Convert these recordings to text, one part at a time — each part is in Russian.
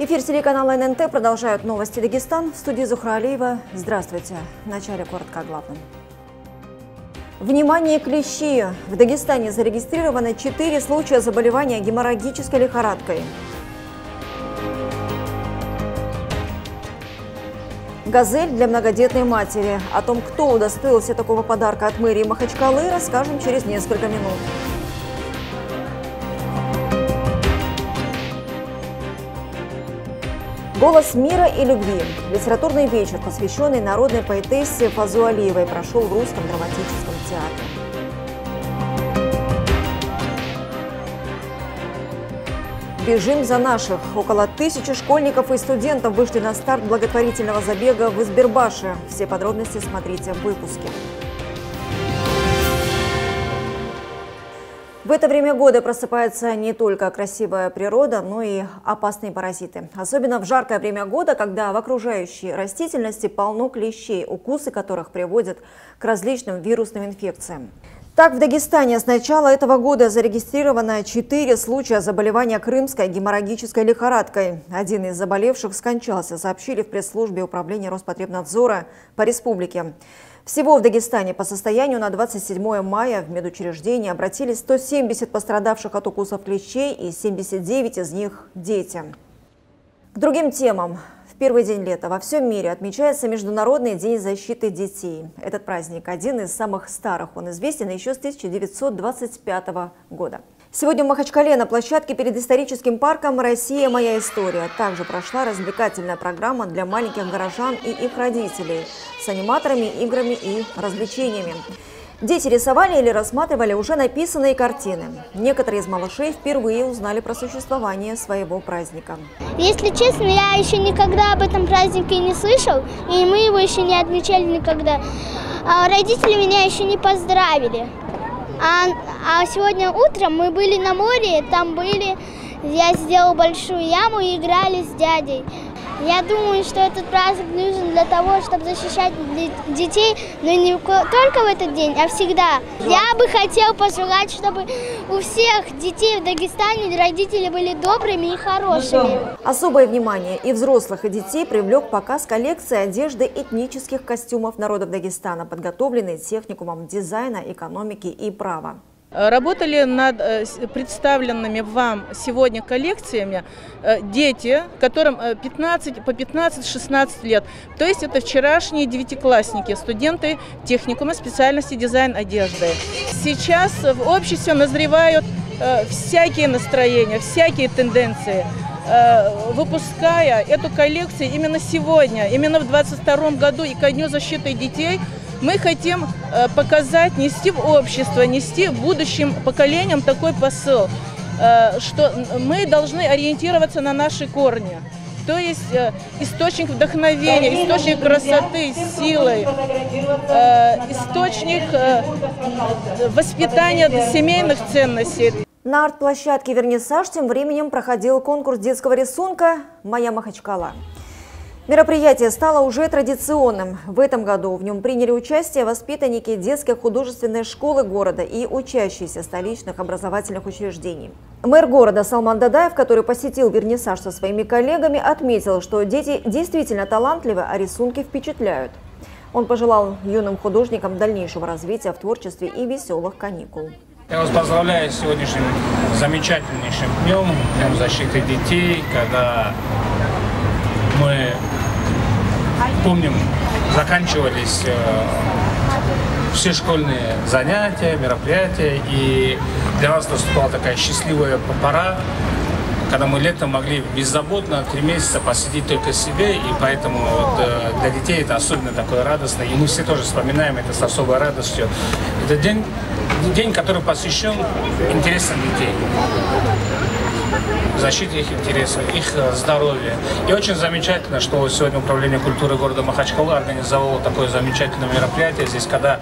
Эфир телеканала ННТ продолжают новости Дагестан. В студии Зухра Алиева. Здравствуйте. Вначале коротко о главном. Внимание, клещи! В Дагестане зарегистрировано 4 случая заболевания геморрагической лихорадкой. Газель для многодетной матери. О том, кто удостоился такого подарка от мэрии Махачкалы, расскажем через несколько минут. «Голос мира и любви» – литературный вечер, посвященный народной поэтессе Фазу Алиевой, прошел в Русском драматическом театре. «Бежим за наших». Около 1000 школьников и студентов вышли на старт благотворительного забега в Избербаше. Все подробности смотрите в выпуске. В это время года просыпается не только красивая природа, но и опасные паразиты. Особенно в жаркое время года, когда в окружающей растительности полно клещей, укусы которых приводят к различным вирусным инфекциям. Так, в Дагестане с начала этого года зарегистрировано 4 случая заболевания крымской геморрагической лихорадкой. Один из заболевших скончался, сообщили в пресс-службе управления Роспотребнадзора по республике. Всего в Дагестане по состоянию на 27 мая в медучреждение обратились 170 пострадавших от укусов клещей, и 79 из них – дети. К другим темам. В первый день лета во всем мире отмечается Международный день защиты детей. Этот праздник – один из самых старых. Он известен еще с 1925 года. Сегодня в Махачкале на площадке перед историческим парком «Россия. Моя история» также прошла развлекательная программа для маленьких горожан и их родителей с аниматорами, играми и развлечениями. Дети рисовали или рассматривали уже написанные картины. Некоторые из малышей впервые узнали про существование своего праздника. Если честно, я еще никогда об этом празднике не слышал, и мы его еще не отмечали никогда. Родители меня еще не поздравили. А сегодня утром мы были на море, там были, я сделал большую яму и играли с дядей. Я думаю, что этот праздник нужен для того, чтобы защищать детей, но не только в этот день, а всегда. Я бы хотел пожелать, чтобы у всех детей в Дагестане родители были добрыми и хорошими. Особое внимание и взрослых, и детей привлек показ коллекции одежды этнических костюмов народов Дагестана, подготовленной техникумом дизайна, экономики и права. Работали над представленными вам сегодня коллекциями дети, которым по 15-16 лет. То есть это вчерашние девятиклассники, студенты техникума специальности дизайн одежды. Сейчас в обществе назревают всякие настроения, всякие тенденции. Выпуская эту коллекцию именно сегодня, именно в 2022 году и ко Дню защиты детей, мы хотим показать, нести в общество, нести будущим поколениям такой посыл, что мы должны ориентироваться на наши корни. То есть источник вдохновения, источник красоты, силы, источник воспитания семейных ценностей. На арт-площадке «Вернисаж» тем временем проходил конкурс детского рисунка «Моя Махачкала». Мероприятие стало уже традиционным. В этом году в нем приняли участие воспитанники детской художественной школы города и учащиеся столичных образовательных учреждений. Мэр города Салман Дадаев, который посетил вернисаж со своими коллегами, отметил, что дети действительно талантливы, а рисунки впечатляют. Он пожелал юным художникам дальнейшего развития в творчестве и веселых каникул. Я вас поздравляю с сегодняшним замечательнейшим днем, Днем защиты детей, когда мы помним, заканчивались все школьные занятия, мероприятия, и для нас наступала такая счастливая пора, когда мы летом могли беззаботно 3 месяца посвятить только себе, и поэтому вот для детей это особенно такое радостно, и мы все тоже вспоминаем это с особой радостью. Этот день, который посвящен интересам детей, защите их интересов, их здоровья. И очень замечательно, что сегодня Управление культуры города Махачкалы организовало такое замечательное мероприятие здесь, когда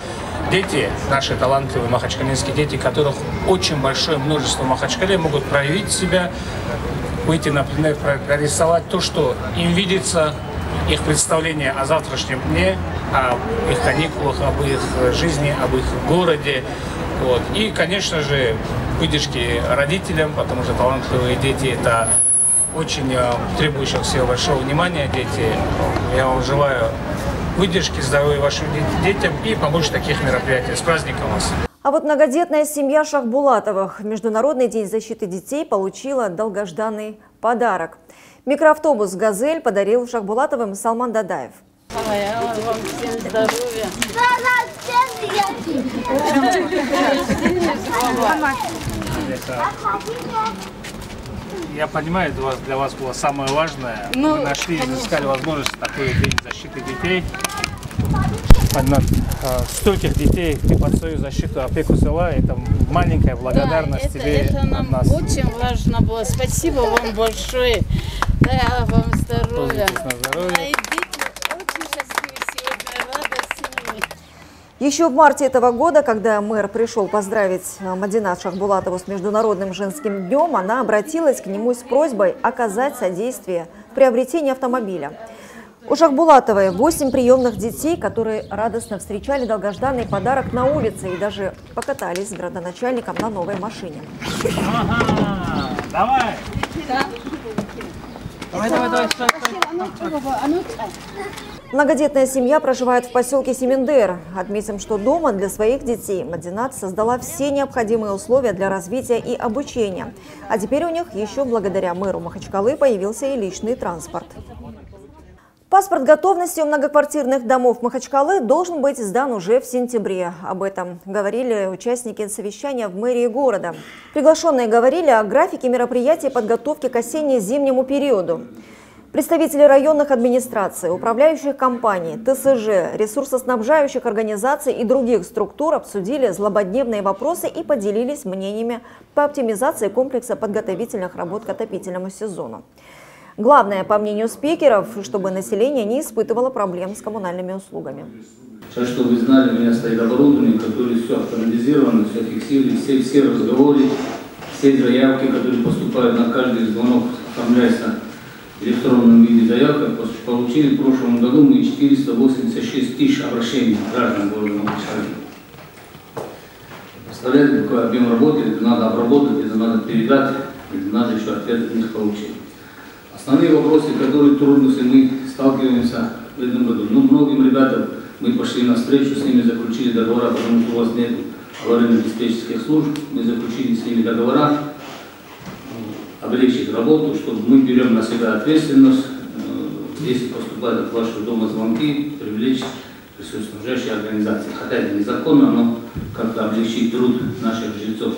дети, наши талантливые махачкалинские дети, которых очень большое множество в Махачкале, могут проявить себя, выйти на пленер, прорисовать то, что им видится, их представление о завтрашнем дне, об их каникулах, об их жизни, об их городе. Вот. И, конечно же, выдержки родителям, потому что талантливые дети – это очень требующих всего вашего внимания детей. Я вам желаю выдержки, здоровья вашим детям и побольше таких мероприятий. С праздником вас! А вот многодетная семья Шахбулатовых в Международный день защиты детей получила долгожданный подарок. Микроавтобус «Газель» подарил Шахбулатовым Салман Дадаев. Вам всем здоровья. Я понимаю, для вас было самое важное. Вы нашли, искали возможность такой день защиты детей. Стольких детей ты под свою защиту, опеку села. Это маленькая благодарность тебе от нас. Очень важно было. Спасибо вам большое. Да, вам здоровья. Еще в марте этого года, когда мэр пришел поздравить Мадинат Шахбулатову с Международным женским днем, она обратилась к нему с просьбой оказать содействие в приобретении автомобиля. У Шахбулатовой 8 приемных детей, которые радостно встречали долгожданный подарок на улице и даже покатались с градоначальником на новой машине. Ага, давай! Давай, давай, давай, давай. Многодетная семья проживает в поселке Семендер. Отметим, что дома для своих детей Мадинат создала все необходимые условия для развития и обучения. А теперь у них еще благодаря мэру Махачкалы появился и личный транспорт. Паспорт готовности у многоквартирных домов Махачкалы должен быть сдан уже в сентябре. Об этом говорили участники совещания в мэрии города. Приглашенные говорили о графике мероприятий подготовки к осенне-зимнему периоду. Представители районных администраций, управляющих компаний, ТСЖ, ресурсоснабжающих организаций и других структур обсудили злободневные вопросы и поделились мнениями по оптимизации комплекса подготовительных работ к отопительному сезону. Главное, по мнению спикеров, чтобы население не испытывало проблем с коммунальными услугами. Сейчас, чтобы вы знали, у меня стоит оборудование, которое все автоматизировано, все фиксирует, все разговоры, все заявки, которые поступают на каждый из звонок, оформляются в электронном виде заявка. Получили в прошлом году мы 486 тысяч обращений граждан города Махачкалы. Представляете, какой объем работы, это надо обработать, это надо передать, это надо еще ответ от них получить. Основные вопросы, которые трудности мы сталкиваемся в этом году. Ну, многим ребятам мы пошли на встречу, с ними заключили договора, потому что у вас нет аварийно-диспетчерских служб, мы заключили с ними договора, облегчить работу, чтобы мы берем на себя ответственность, если поступают от вашего дома звонки, привлечь ресурсоснабжающие организации. Хотя это незаконно, но как-то облегчить труд наших жильцов.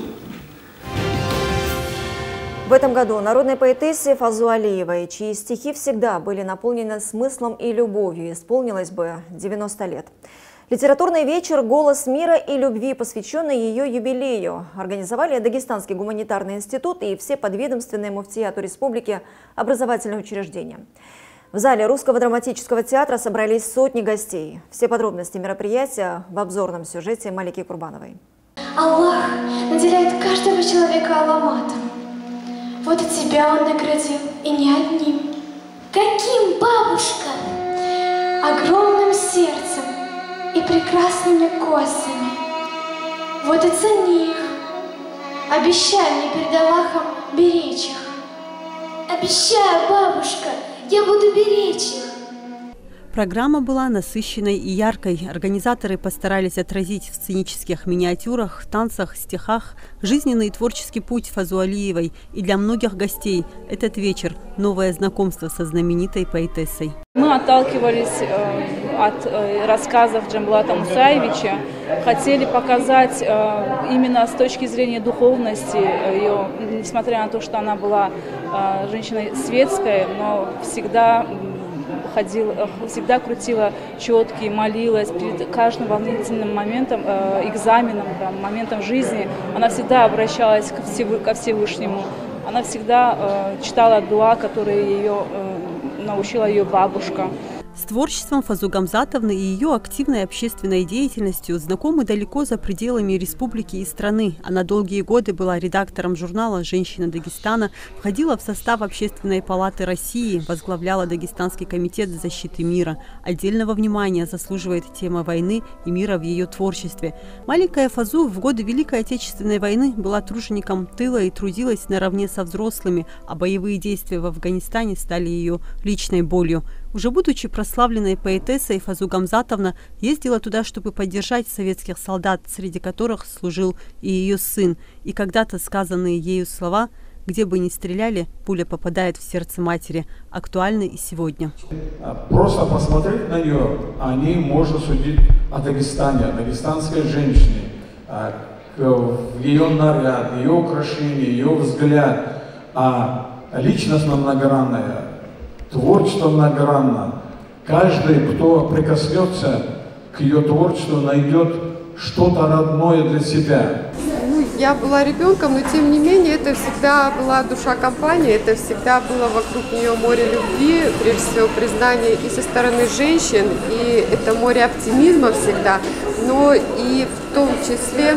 В этом году народной поэтессе Фазу Алиевой, чьи стихи всегда были наполнены смыслом и любовью, исполнилось бы 90 лет. Литературный вечер «Голос мира и любви», посвященный ее юбилею, организовали Дагестанский гуманитарный институт и все подведомственные муфтияту республики образовательные учреждения. В зале Русского драматического театра собрались сотни гостей. Все подробности мероприятия в обзорном сюжете Малики Курбановой. Аллах наделяет каждого человека аламатом. Вот и тебя он наградил, и не одним. Каким, бабушка? Огромным сердцем и прекрасными косами. Вот и цени их. Обещай мне перед Аллахом беречь их. Обещаю, бабушка, я буду беречь их. Программа была насыщенной и яркой. Организаторы постарались отразить в сценических миниатюрах, танцах, стихах жизненный и творческий путь Фазу Алиевой. И для многих гостей этот вечер – новое знакомство со знаменитой поэтессой. Мы отталкивались от рассказов Джамбулата Мусаевича, хотели показать именно с точки зрения духовности ее, несмотря на то, что она была женщиной светской, но всегда крутила четкие, молилась перед каждым волнительным моментом, экзаменом, моментом жизни. Она всегда обращалась ко Всевышнему. Она всегда читала дуа, которые ее научила ее бабушка. С творчеством Фазу Гамзатовны и ее активной общественной деятельностью знакомы далеко за пределами республики и страны. Она долгие годы была редактором журнала «Женщина Дагестана», входила в состав Общественной палаты России, возглавляла Дагестанский комитет защиты мира. Отдельного внимания заслуживает тема войны и мира в ее творчестве. Маленькая Фазу в годы Великой Отечественной войны была тружеником тыла и трудилась наравне со взрослыми, а боевые действия в Афганистане стали ее личной болью. Уже будучи прославленной поэтессой, Фазу Гамзатовна ездила туда, чтобы поддержать советских солдат, среди которых служил и ее сын. И когда-то сказанные ею слова «Где бы ни стреляли, пуля попадает в сердце матери» актуальны и сегодня. Просто посмотреть на нее, о ней можно судить о Дагестане, о дагестанской женщине, ее наряд, ее украшение, ее взгляд, а личностно многогранная. Творчество многогранно. Каждый, кто прикоснется к ее творчеству, найдет что-то родное для себя. Я была ребенком, но тем не менее это всегда была душа компании, это всегда было вокруг нее море любви, прежде всего признание и со стороны женщин, и это море оптимизма всегда, но и в том числе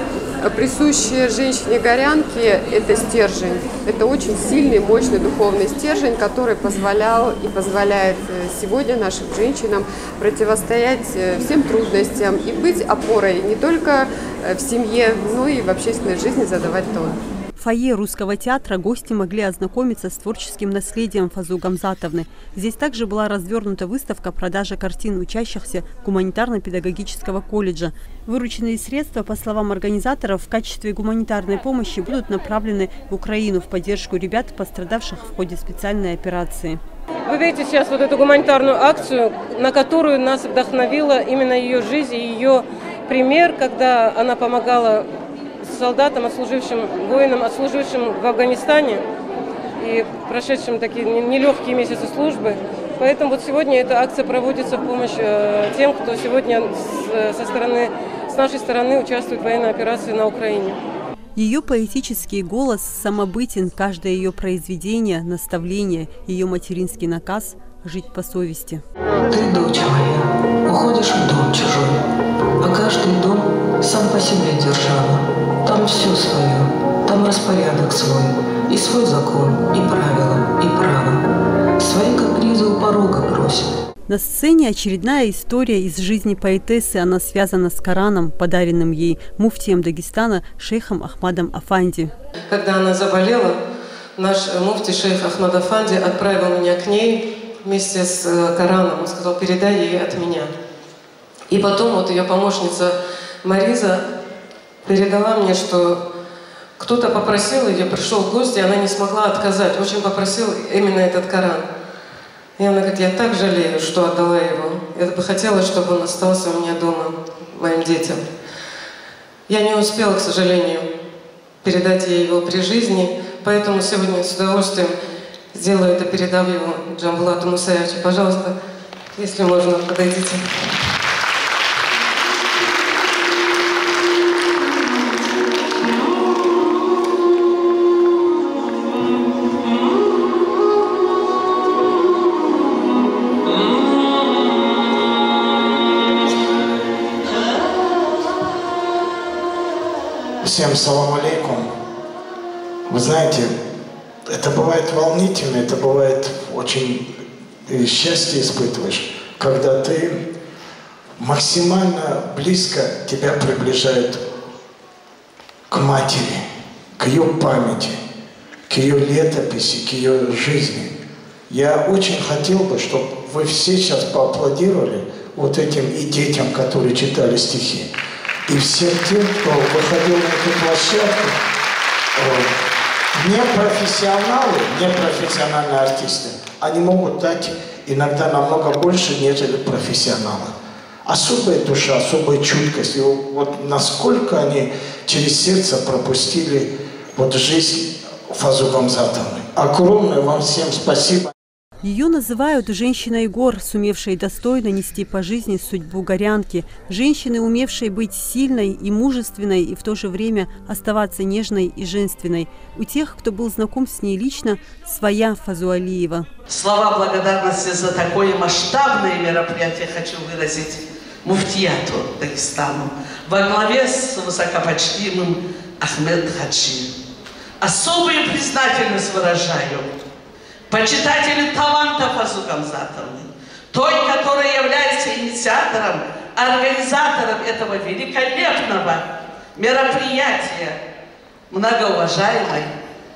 присущие женщине горянки – это стержень. Это очень сильный, мощный духовный стержень, который позволял и позволяет сегодня нашим женщинам противостоять всем трудностям и быть опорой не только в семье, но и в общественной жизни задавать тон. В фойе Русского театра гости могли ознакомиться с творческим наследием Фазу Гамзатовны. Здесь также была развернута выставка продажи картин учащихся гуманитарно-педагогического колледжа. Вырученные средства, по словам организаторов, в качестве гуманитарной помощи будут направлены в Украину в поддержку ребят, пострадавших в ходе специальной операции. Вы видите сейчас вот эту гуманитарную акцию, на которую нас вдохновила именно ее жизнь и ее пример, когда она помогала солдатам, отслужившим воинам, отслужившим в Афганистане и прошедшим такие нелегкие месяцы службы. Поэтому вот сегодня эта акция проводится в помощь тем, кто сегодня с нашей стороны участвует в военной операции на Украине. Ее поэтический голос самобытен, каждое ее произведение, наставление, ее материнский наказ – жить по совести. Ты, дочь моя, уходишь в дом чужой, а каждый дом сам по себе держава. Там все свое, там распорядок свой, и свой закон, и правила, и право. Свои капризы у порога просят. На сцене очередная история из жизни поэтессы. Она связана с Кораном, подаренным ей муфтием Дагестана шейхом Ахмадом Афанди. Когда она заболела, наш муфти шейх Ахмад Афанди отправил меня к ней вместе с Кораном. Он сказал, передай ей от меня. И потом вот ее помощница Мариза передала мне, что кто-то попросил ее, пришел в гости, она не смогла отказать. Очень попросил именно этот Коран. И она говорит, я так жалею, что отдала его. Я бы хотела, чтобы он остался у меня дома, моим детям. Я не успела, к сожалению, передать ей его при жизни, поэтому сегодня с удовольствием сделаю это, передам его Джамбулату Мусаевичу. Пожалуйста, если можно, подойдите. Всем салам алейкум. Вы знаете, это бывает волнительно, это бывает очень счастье испытываешь, когда ты максимально близко тебя приближает к матери, к ее памяти, к ее летописи, к ее жизни. Я очень хотел бы, чтобы вы все сейчас поаплодировали вот этим и детям, которые читали стихи. И всем тем, кто выходил на эту площадку, непрофессиональные артисты, они могут дать иногда намного больше, нежели профессионалы. Особая душа, особая чуткость. И вот насколько они через сердце пропустили вот жизнь Фазу Гамзатовны. Огромное вам всем спасибо. Ее называют «женщиной гор», сумевшей достойно нести по жизни судьбу горянки, женщиной, умевшей быть сильной и мужественной и в то же время оставаться нежной и женственной. У тех, кто был знаком с ней лично, своя Фазу Алиева. Слова благодарности за такое масштабное мероприятие хочу выразить муфтияту Дагестану во главе с высокопочтимым Ахмед Хаджи. Особую признательность выражаю почитатели талантов Фазу Гамзатовны, той, которая является инициатором, организатором этого великолепного мероприятия, многоуважаемой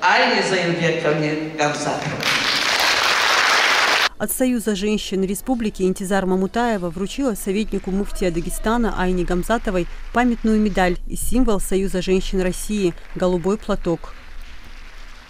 Айне Заинвековне Гамзатовой. От Союза женщин Республики Интизар Мамутаева вручила советнику муфтия Дагестана Айне Гамзатовой памятную медаль и символ Союза женщин России – голубой платок.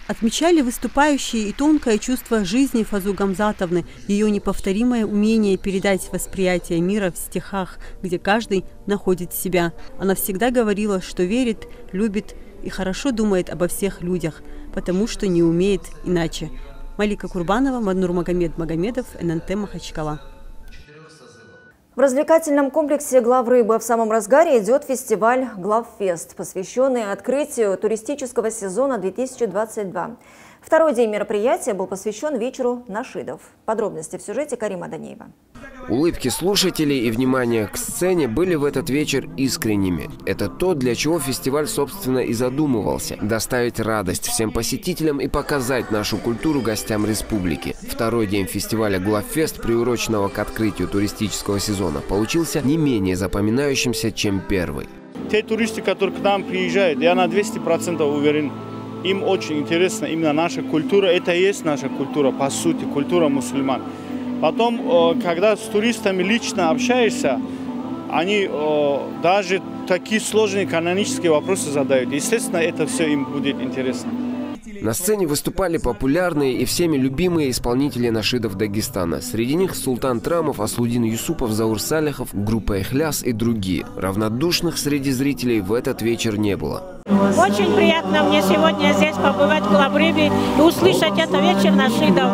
Отмечали выступающие и тонкое чувство жизни Фазу Гамзатовны, ее неповторимое умение передать восприятие мира в стихах, где каждый находит себя. Она всегда говорила, что верит, любит и хорошо думает обо всех людях, потому что не умеет иначе. Малика Курбанова, Аннур Магомед Магомедов, ННТ Махачкала. В развлекательном комплексе «Главрыба» в самом разгаре идет фестиваль «Главфест», посвященный открытию туристического сезона 2022. Второй день мероприятия был посвящен вечеру нашидов. Подробности в сюжете Карима Даниева. Улыбки слушателей и внимание к сцене были в этот вечер искренними. Это то, для чего фестиваль, собственно, и задумывался. Доставить радость всем посетителям и показать нашу культуру гостям республики. Второй день фестиваля «Главфест», приуроченного к открытию туристического сезона, получился не менее запоминающимся, чем первый. Те туристы, которые к нам приезжают, я на 200% уверен, им очень интересно именно наша культура. Это и есть наша культура, по сути, культура мусульман. Потом, когда с туристами лично общаешься, они даже такие сложные канонические вопросы задают. Естественно, это все им будет интересно. На сцене выступали популярные и всеми любимые исполнители нашидов Дагестана. Среди них Султан Трамов, Аслудин Юсупов, Заур Салихов, группа «Эхляс» и другие. Равнодушных среди зрителей в этот вечер не было. Очень приятно мне сегодня здесь побывать в Главрыбе и услышать это вечер нашидов.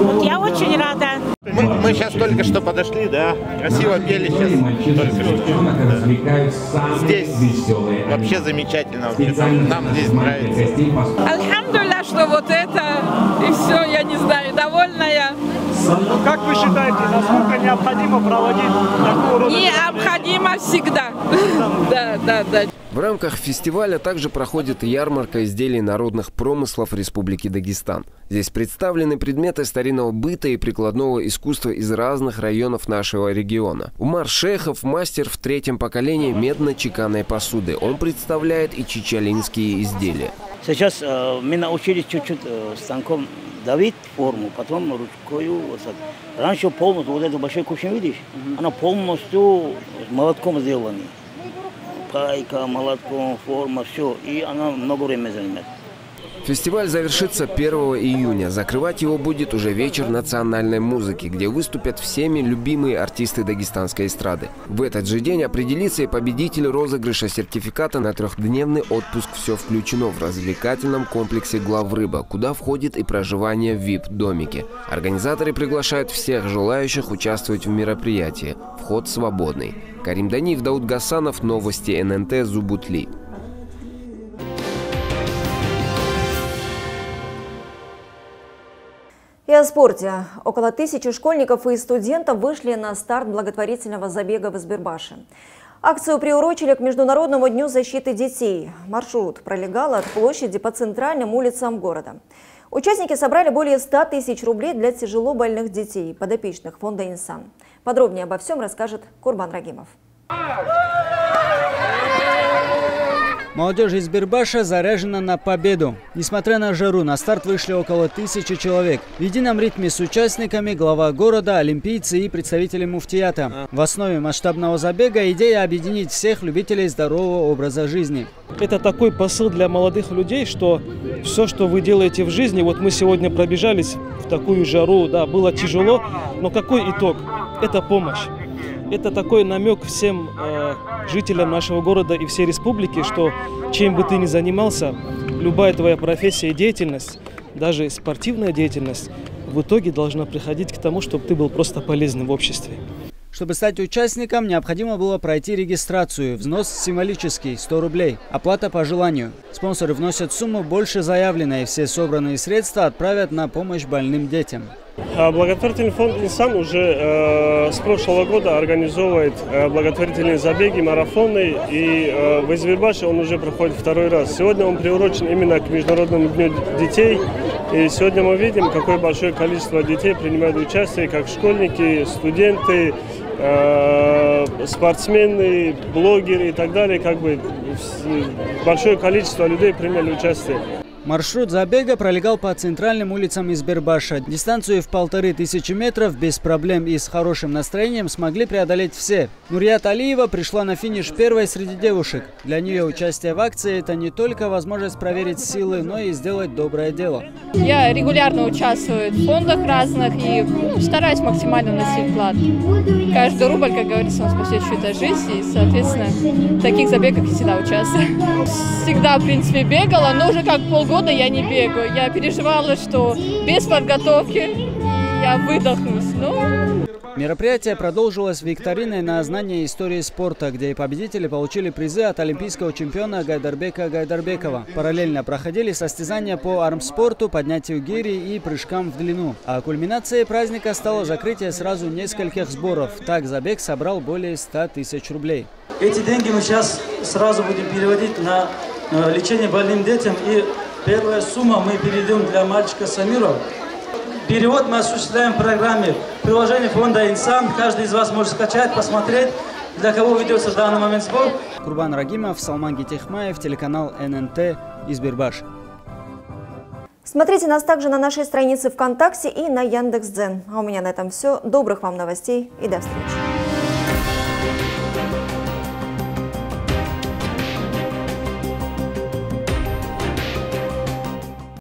Вот я очень рада. Мы сейчас только что подошли, да, красиво пели сейчас только что. Да. Здесь вообще замечательно, нам здесь нравится. Альхамдулилля, что вот это и все, я не знаю, довольная. Ну, как вы считаете, насколько необходимо проводить такого рода? Необходимо всегда. Да. В рамках фестиваля также проходит ярмарка изделий народных промыслов Республики Дагестан. Здесь представлены предметы старинного быта и прикладного искусства из разных районов нашего региона. Умар Шейхов – мастер в третьем поколении медно-чеканной посуды. Он представляет и чечалинские изделия. Сейчас мы научились чуть-чуть станком давить форму, потом ручкою. Вот так. Раньше полностью, вот эту большую кувшин, видишь, она полностью молотком сделана. Пайка, молотком, форма, все. И она много времени занимает. Фестиваль завершится 1 июня. Закрывать его будет уже вечер национальной музыки, где выступят всеми любимые артисты дагестанской эстрады. В этот же день определится и победитель розыгрыша сертификата на трехдневный отпуск «Все включено» в развлекательном комплексе «Главрыба», куда входит и проживание в VIP-домике. Организаторы приглашают всех желающих участвовать в мероприятии. Вход свободный. Карим Даниев, Дауд Гасанов, новости ННТ, Зубутли. И о спорте. Около 1000 школьников и студентов вышли на старт благотворительного забега в Избербаше. Акцию приурочили к Международному дню защиты детей. Маршрут пролегал от площади по центральным улицам города. Участники собрали более 100 тысяч рублей для тяжело больных детей, подопечных фонда «Инсан». Подробнее обо всем расскажет Курбан Рагимов. Молодежь из Избербаша заряжена на победу. Несмотря на жару, на старт вышли около 1000 человек. В едином ритме с участниками глава города, олимпийцы и представители муфтията. В основе масштабного забега идея объединить всех любителей здорового образа жизни. Это такой посыл для молодых людей, что все, что вы делаете в жизни, вот мы сегодня пробежались в такую жару, да, было тяжело, но какой итог? Это помощь. Это такой намек всем жителям нашего города и всей республики, что чем бы ты ни занимался, любая твоя профессия и деятельность, даже спортивная деятельность, в итоге должна приходить к тому, чтобы ты был просто полезным в обществе. Чтобы стать участником, необходимо было пройти регистрацию. Взнос символический – 100 рублей. Оплата по желанию. Спонсоры вносят сумму больше заявленной. Все собранные средства отправят на помощь больным детям. Благотворительный фонд «Инсан» уже с прошлого года организовывает благотворительные забеги, марафоны. И в Избербаше он уже проходит второй раз. Сегодня он приурочен именно к Международному дню детей. И сегодня мы видим, какое большое количество детей принимают участие, как школьники, студенты, спортсмены, блогеры и так далее. Как бы большое количество людей приняли участие. Маршрут забега пролегал по центральным улицам Избербаша. Дистанцию в 1500 метров без проблем и с хорошим настроением смогли преодолеть все. Нурия Талиева пришла на финиш первой среди девушек. Для нее участие в акции – это не только возможность проверить силы, но и сделать доброе дело. Я регулярно участвую в фондах разных и стараюсь максимально носить вклад. Каждый рубль, как говорится, он спасет чью-то жизнь, и, соответственно, в таких забегах я всегда участвую. Всегда, в принципе, бегала, но уже как полгода. Я не бегаю. Я переживала, что без подготовки я выдохнусь. Но... Мероприятие продолжилось викториной на знание истории спорта, где и победители получили призы от олимпийского чемпиона Гайдарбека Гайдарбекова. Параллельно проходили состязания по армспорту, поднятию гири и прыжкам в длину. А кульминацией праздника стало закрытие сразу нескольких сборов. Так забег собрал более 100 тысяч рублей. Эти деньги мы сейчас сразу будем переводить на лечение больным детям и... Первая сумма мы перейдем для мальчика Самирова. Перевод мы осуществляем в программе. Приложение фонда «Инсан». Каждый из вас может скачать, посмотреть, для кого ведется в данный момент сбор. Курбан Рагимов, Салман Гитихмаев, телеканал ННТ, Избербаш. Смотрите нас также на нашей странице ВКонтакте и на Яндекс.Дзен. А у меня на этом все. Добрых вам новостей и до встречи.